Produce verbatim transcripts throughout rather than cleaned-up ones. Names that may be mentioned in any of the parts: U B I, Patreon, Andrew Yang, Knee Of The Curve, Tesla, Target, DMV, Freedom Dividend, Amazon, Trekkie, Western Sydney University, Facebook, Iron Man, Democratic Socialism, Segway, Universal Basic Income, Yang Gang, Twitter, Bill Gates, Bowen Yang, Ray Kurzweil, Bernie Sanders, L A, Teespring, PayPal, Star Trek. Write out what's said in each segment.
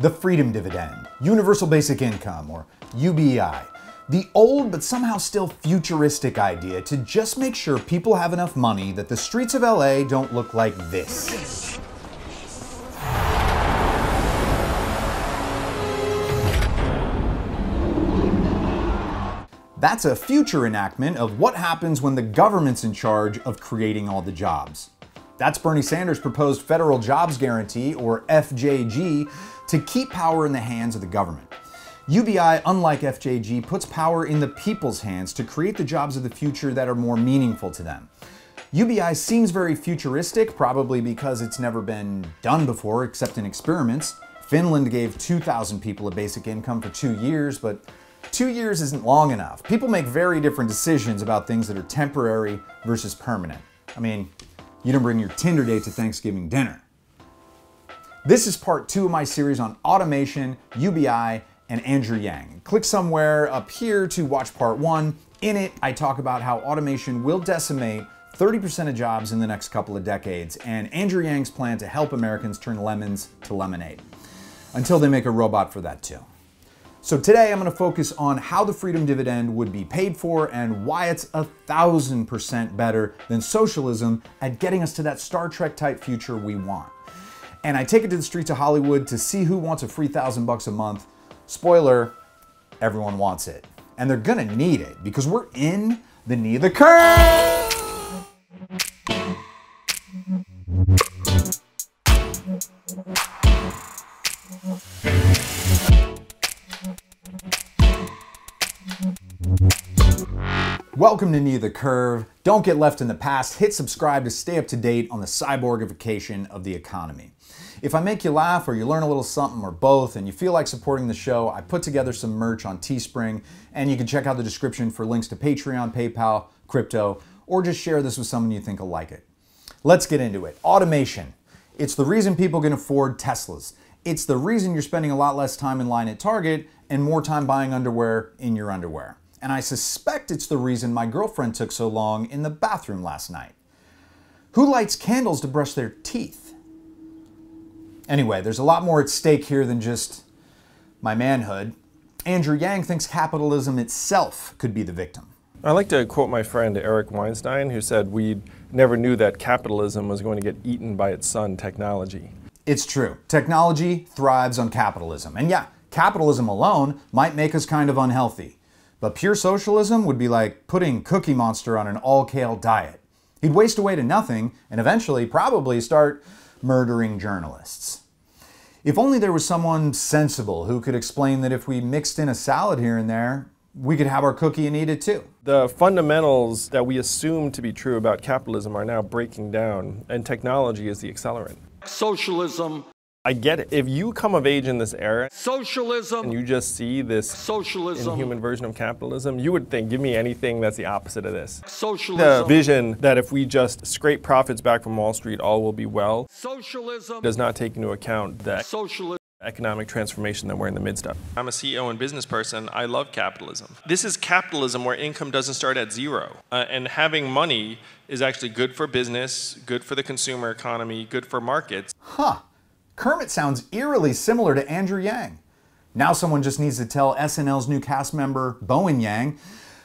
the Freedom Dividend, Universal Basic Income, or U B I. The old but somehow still futuristic idea to just make sure people have enough money that the streets of L A don't look like this. That's a future enactment of what happens when the government's in charge of creating all the jobs. That's Bernie Sanders' proposed Federal Jobs Guarantee, or F J G, to keep power in the hands of the government. U B I, unlike F J G, puts power in the people's hands to create the jobs of the future that are more meaningful to them. U B I seems very futuristic, probably because it's never been done before except in experiments. Finland gave two thousand people a basic income for two years, but two years isn't long enough. People make very different decisions about things that are temporary versus permanent. I mean, you don't bring your Tinder date to Thanksgiving dinner. This is part two of my series on automation, U B I, and Andrew Yang. Click somewhere up here to watch part one. In it, I talk about how automation will decimate thirty percent of jobs in the next couple of decades, and Andrew Yang's plan to help Americans turn lemons to lemonade. Until they make a robot for that too. So today I'm gonna focus on how the Freedom Dividend would be paid for and why it's a thousand percent better than socialism at getting us to that Star Trek type future we want. And I take it to the streets of Hollywood to see who wants a free thousand bucks a month. Spoiler, everyone wants it. And they're gonna need it because we're in the Knee of the Curve. Welcome to Knee of the Curve. Don't get left in the past. Hit subscribe to stay up to date on the cyborgification of the economy. If I make you laugh or you learn a little something or both and you feel like supporting the show, I put together some merch on Teespring, and you can check out the description for links to Patreon, PayPal, crypto, or just share this with someone you think will like it. Let's get into it. Automation. It's the reason people can afford Teslas. It's the reason you're spending a lot less time in line at Target and more time buying underwear in your underwear. And I suspect it's the reason my girlfriend took so long in the bathroom last night. Who lights candles to brush their teeth? Anyway, there's a lot more at stake here than just my manhood. Andrew Yang thinks capitalism itself could be the victim. I like to quote my friend Eric Weinstein, who said we never knew that capitalism was going to get eaten by its son, technology. It's true. Technology thrives on capitalism. And yeah, capitalism alone might make us kind of unhealthy. But pure socialism would be like putting Cookie Monster on an all-kale diet. He'd waste away to nothing and eventually probably start murdering journalists. If only there was someone sensible who could explain that if we mixed in a salad here and there, we could have our cookie and eat it too. The fundamentals that we assume to be true about capitalism are now breaking down, and technology is the accelerant. Socialism. I get it. If you come of age in this era, socialism, and you just see this socialism, inhuman version of capitalism, you would think, give me anything that's the opposite of this. Socialism. The vision that if we just scrape profits back from Wall Street, all will be well. Socialism does not take into account that socialism. Economic transformation that we're in the midst of. I'm a C E O and business person. I love capitalism. This is capitalism where income doesn't start at zero. Uh, and having money is actually good for business, good for the consumer economy, good for markets. Huh. Kermit sounds eerily similar to Andrew Yang. Now someone just needs to tell S N L's new cast member, Bowen Yang,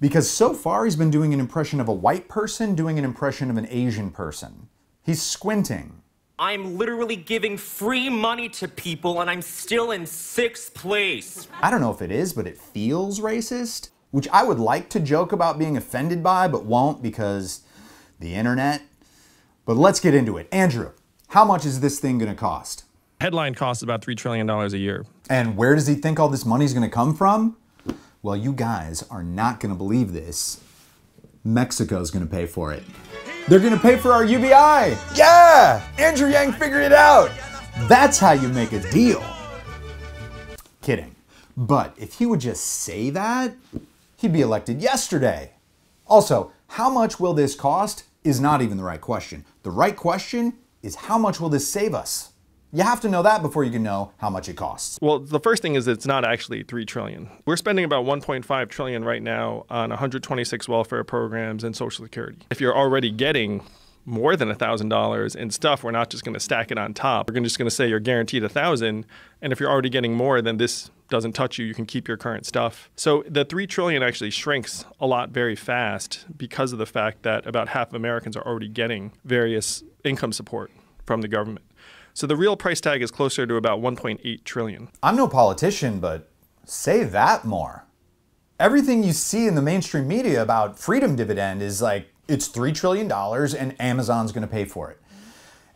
because so far he's been doing an impression of a white person doing an impression of an Asian person. He's squinting. I'm literally giving free money to people and I'm still in sixth place. I don't know if it is, but it feels racist, which I would like to joke about being offended by, but won't because the internet. But let's get into it. Andrew, how much is this thing gonna cost? Headline costs about three trillion dollars a year. And where does he think all this money's gonna come from? Well, you guys are not gonna believe this. Mexico's gonna pay for it. They're gonna pay for our U B I! Yeah! Andrew Yang figured it out! That's how you make a deal. Kidding. But if he would just say that, he'd be elected yesterday. Also, how much will this cost is not even the right question. The right question is how much will this save us? You have to know that before you can know how much it costs. Well, the first thing is it's not actually three trillion dollars. We're spending about one point five trillion dollars right now on one hundred twenty-six welfare programs and Social Security. If you're already getting more than a thousand dollars in stuff, we're not just going to stack it on top. We're just going to say you're guaranteed a thousand dollars, and if you're already getting more, then this doesn't touch you. You can keep your current stuff. So the three trillion dollars actually shrinks a lot very fast because of the fact that about half of Americans are already getting various income support from the government. So the real price tag is closer to about one point eight trillion dollars. I'm no politician, but say that more. Everything you see in the mainstream media about Freedom Dividend is like, it's three trillion dollars and Amazon's gonna pay for it.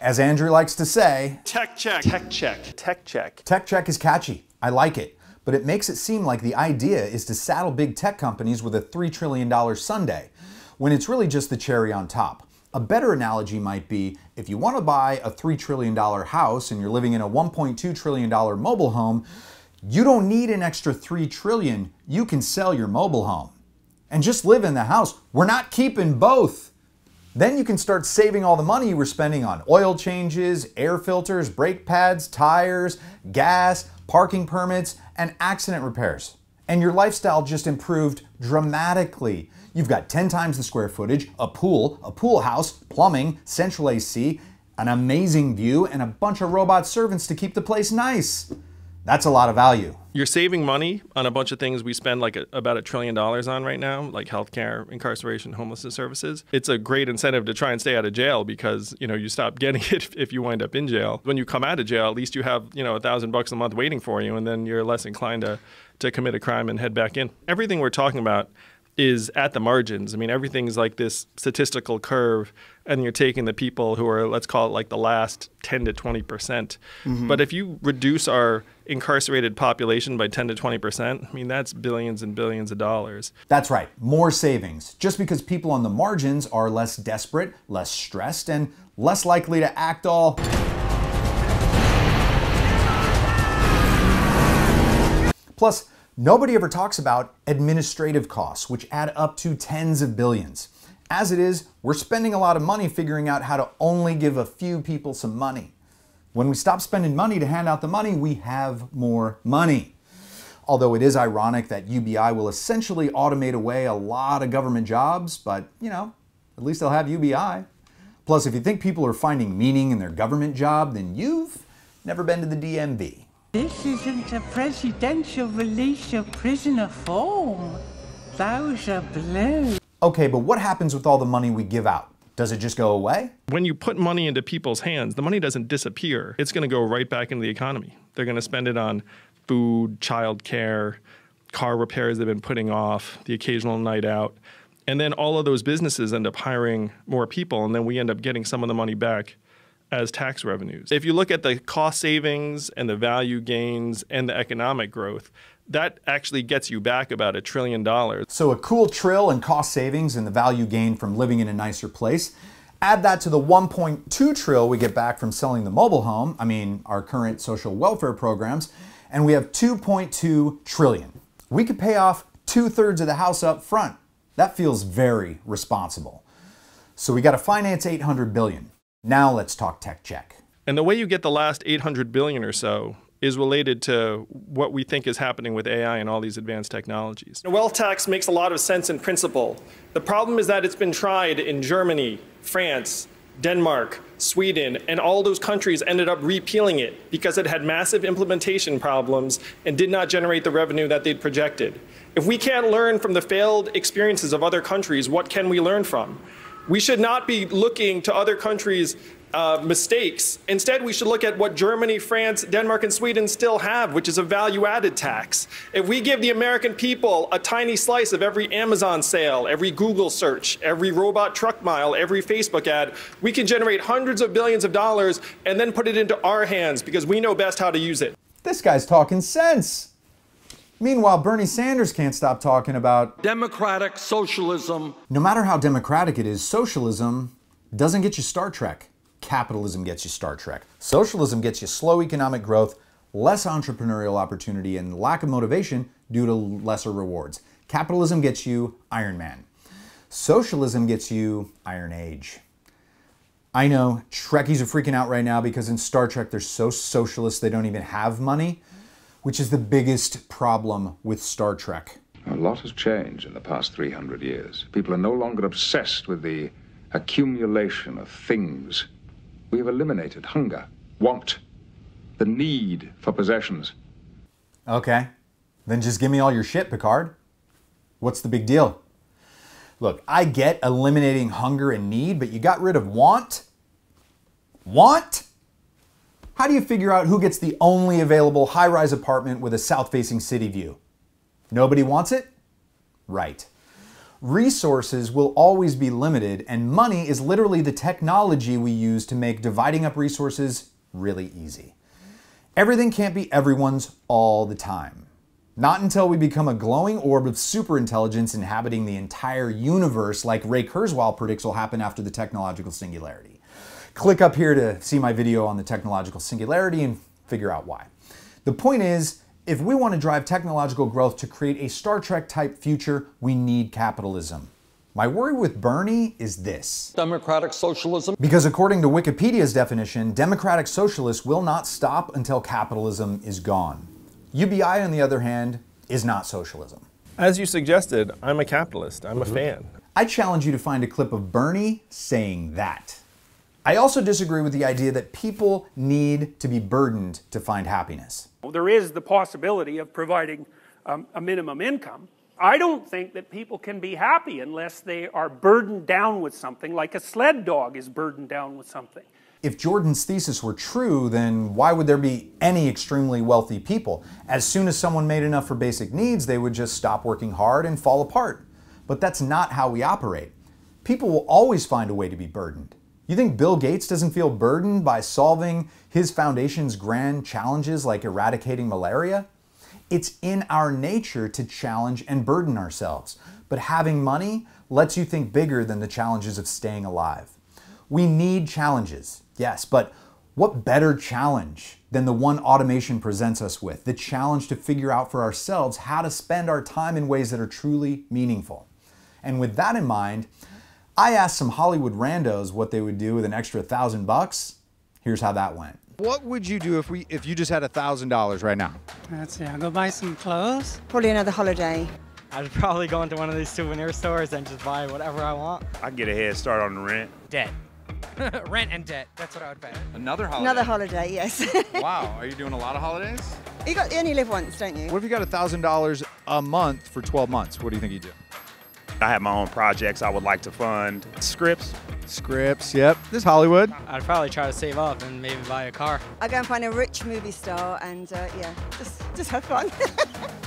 As Andrew likes to say, tech check, tech check, tech check. Tech check is catchy, I like it, but it makes it seem like the idea is to saddle big tech companies with a three trillion dollar sundae, when it's really just the cherry on top. A better analogy might be, if you wanna buy a three trillion dollar house and you're living in a one point two trillion dollar mobile home, you don't need an extra three trillion dollars, you can sell your mobile home and just live in the house. We're not keeping both. Then you can start saving all the money you were spending on oil changes, air filters, brake pads, tires, gas, parking permits, and accident repairs. And your lifestyle just improved dramatically. You've got ten times the square footage, a pool, a pool house, plumbing, central A C, an amazing view, and a bunch of robot servants to keep the place nice. That's a lot of value. You're saving money on a bunch of things we spend like a, about a trillion dollars on right now, like healthcare, incarceration, homelessness services. It's a great incentive to try and stay out of jail because, you know, you stop getting it if, if you wind up in jail. When you come out of jail, at least you have, you know, a thousand bucks a month waiting for you, and then you're less inclined to, to commit a crime and head back in. Everything we're talking about is at the margins. I mean, everything's like this statistical curve, and you're taking the people who are, let's call it like the last ten to twenty percent. Mm-hmm. But if you reduce our incarcerated population by ten to twenty percent, I mean, that's billions and billions of dollars. That's right, more savings. Just because people on the margins are less desperate, less stressed, and less likely to act all plus, nobody ever talks about administrative costs, which add up to tens of billions. As it is, we're spending a lot of money figuring out how to only give a few people some money. When we stop spending money to hand out the money, we have more money. Although it is ironic that U B I will essentially automate away a lot of government jobs, but you know, at least they'll have U B I. Plus, if you think people are finding meaning in their government job, then you've never been to the D M V. This isn't a presidential release of prisoner form. Those are blue. Okay, but what happens with all the money we give out? Does it just go away? When you put money into people's hands, the money doesn't disappear. It's going to go right back into the economy. They're going to spend it on food, childcare, car repairs they've been putting off, the occasional night out. And then all of those businesses end up hiring more people, and then we end up getting some of the money back as tax revenues. If you look at the cost savings and the value gains and the economic growth, that actually gets you back about a trillion dollars. So a cool trill in cost savings and the value gain from living in a nicer place. Add that to the one point two trill we get back from selling the mobile home, I mean our current social welfare programs, and we have two point two trillion. We could pay off two thirds of the house up front. That feels very responsible. So we got to finance eight hundred billion. Now let's talk tech check. And the way you get the last eight hundred billion or so is related to what we think is happening with A I and all these advanced technologies. The wealth tax makes a lot of sense in principle. The problem is that it's been tried in Germany, France, Denmark, Sweden, and all those countries ended up repealing it because it had massive implementation problems and did not generate the revenue that they'd projected. If we can't learn from the failed experiences of other countries, what can we learn from? We should not be looking to other countries' uh, mistakes. Instead, we should look at what Germany, France, Denmark, and Sweden still have, which is a value-added tax. If we give the American people a tiny slice of every Amazon sale, every Google search, every robot truck mile, every Facebook ad, we can generate hundreds of billions of dollars and then put it into our hands because we know best how to use it. This guy's talking sense. Meanwhile, Bernie Sanders can't stop talking about democratic socialism. No matter how democratic it is, socialism doesn't get you Star Trek. Capitalism gets you Star Trek. Socialism gets you slow economic growth, less entrepreneurial opportunity, and lack of motivation due to lesser rewards. Capitalism gets you Iron Man. Socialism gets you Iron Age. I know Trekkies are freaking out right now because in Star Trek they're so socialist they don't even have money, which is the biggest problem with Star Trek. A lot has changed in the past three hundred years. People are no longer obsessed with the accumulation of things. We have eliminated hunger, want, the need for possessions. Okay. Then just give me all your shit, Picard. What's the big deal? Look, I get eliminating hunger and need, but you got rid of want? Want? How do you figure out who gets the only available high-rise apartment with a south-facing city view? Nobody wants it? Right. Resources will always be limited, and money is literally the technology we use to make dividing up resources really easy. Everything can't be everyone's all the time. Not until we become a glowing orb of superintelligence inhabiting the entire universe like Ray Kurzweil predicts will happen after the technological singularity. Click up here to see my video on the technological singularity and figure out why. The point is, if we want to drive technological growth to create a Star Trek type future, we need capitalism. My worry with Bernie is this. Democratic socialism. Because according to Wikipedia's definition, democratic socialists will not stop until capitalism is gone. U B I, on the other hand, is not socialism. As you suggested, I'm a capitalist. I'm mm-hmm. a fan. I challenge you to find a clip of Bernie saying that. I also disagree with the idea that people need to be burdened to find happiness. Well, there is the possibility of providing um, a minimum income. I don't think that people can be happy unless they are burdened down with something, like a sled dog is burdened down with something. If Jordan's thesis were true, then why would there be any extremely wealthy people? As soon as someone made enough for basic needs, they would just stop working hard and fall apart. But that's not how we operate. People will always find a way to be burdened. You think Bill Gates doesn't feel burdened by solving his foundation's grand challenges like eradicating malaria? It's in our nature to challenge and burden ourselves, but having money lets you think bigger than the challenges of staying alive. We need challenges, yes, but what better challenge than the one automation presents us with, the challenge to figure out for ourselves how to spend our time in ways that are truly meaningful. And with that in mind, I asked some Hollywood randos what they would do with an extra thousand bucks. Here's how that went. What would you do if we if you just had a thousand dollars right now? Let's see, I'll go buy some clothes. Probably another holiday. I'd probably go into one of these souvenir stores and just buy whatever I want. I'd get a head start on rent. Debt. Rent and debt. That's what I would bet. Another holiday. Another holiday, yes. Wow, are you doing a lot of holidays? You got you only live once, don't you? What if you got a thousand dollars a month for twelve months? What do you think you'd do? I have my own projects I would like to fund. Scripts. Scripts, yep. This is Hollywood. I'd probably try to save up and maybe buy a car. I'd go and find a rich movie star and, uh, yeah, just, just have fun.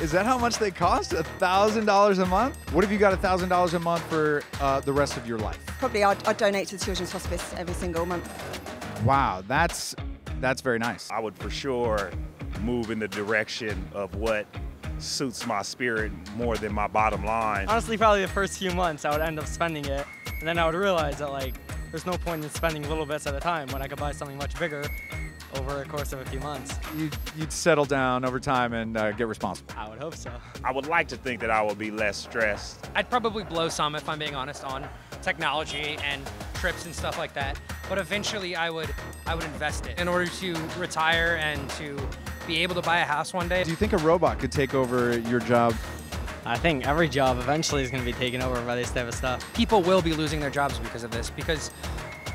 Is that how much they cost? a thousand dollars a month? What if you got a thousand dollars a month for uh, the rest of your life? Probably I'd, I'd donate to the Children's Hospice every single month. Wow, that's, that's very nice. I would for sure move in the direction of what suits my spirit more than my bottom line. Honestly, probably the first few months I would end up spending it, and then I would realize that like there's no point in spending little bits at a time when I could buy something much bigger over a course of a few months. You'd, you'd settle down over time and uh, get responsible. I would hope so. I would like to think that I would be less stressed. I'd probably blow some, if I'm being honest, on technology and trips and stuff like that, but eventually I would, I would invest it in order to retire and to be able to buy a house one day. Do you think a robot could take over your job? I think every job eventually is going to be taken over by this type of stuff. People will be losing their jobs because of this, because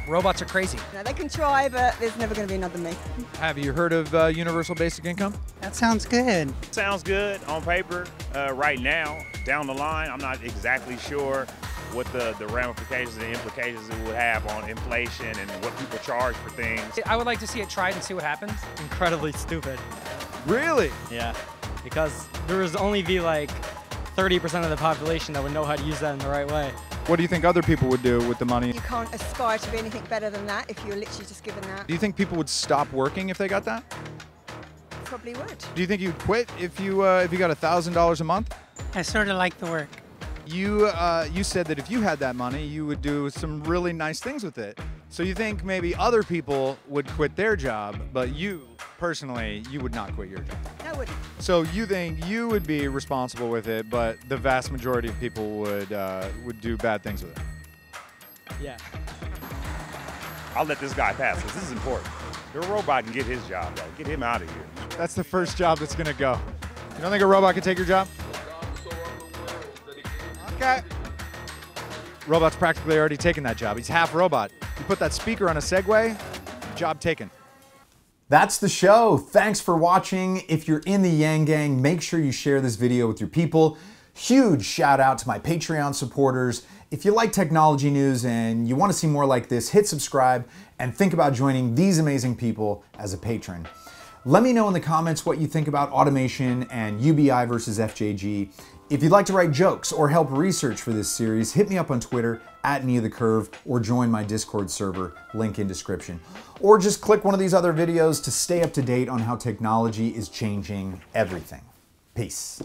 robots are crazy. Now, they can try, but there's never going to be another me. Have you heard of uh, Universal Basic Income? That sounds good. Sounds good on paper uh, right now. Down the line, I'm not exactly sure what the, the ramifications and the implications it would have on inflation and what people charge for things. I would like to see it tried and see what happens. Incredibly stupid. Really? Yeah, because there would only be like thirty percent of the population that would know how to use that in the right way. What do you think other people would do with the money? You can't aspire to be anything better than that if you're literally just given that. Do you think people would stop working if they got that? Probably would. Do you think you'd quit if you, uh, if you got a thousand dollars a month? I sort of like the work. You, uh, you said that if you had that money, you would do some really nice things with it. So you think maybe other people would quit their job, but you, personally, you would not quit your job? I wouldn't. So you think you would be responsible with it, but the vast majority of people would, uh, would do bad things with it? Yeah. I'll let this guy pass, because this is important. The robot can get his job, though. Get him out of here. That's the first job that's going to go. You don't think a robot could take your job? Okay. Robot's practically already taken that job. He's half robot. You put that speaker on a Segway, job taken. That's the show. Thanks for watching. If you're in the Yang Gang, make sure you share this video with your people. Huge shout out to my Patreon supporters. If you like technology news and you want to see more like this, hit subscribe and think about joining these amazing people as a patron. Let me know in the comments what you think about automation and U B I versus F J G. If you'd like to write jokes or help research for this series, hit me up on Twitter, at Knee of the Curve, or join my Discord server, link in description. Or just click one of these other videos to stay up to date on how technology is changing everything. Peace.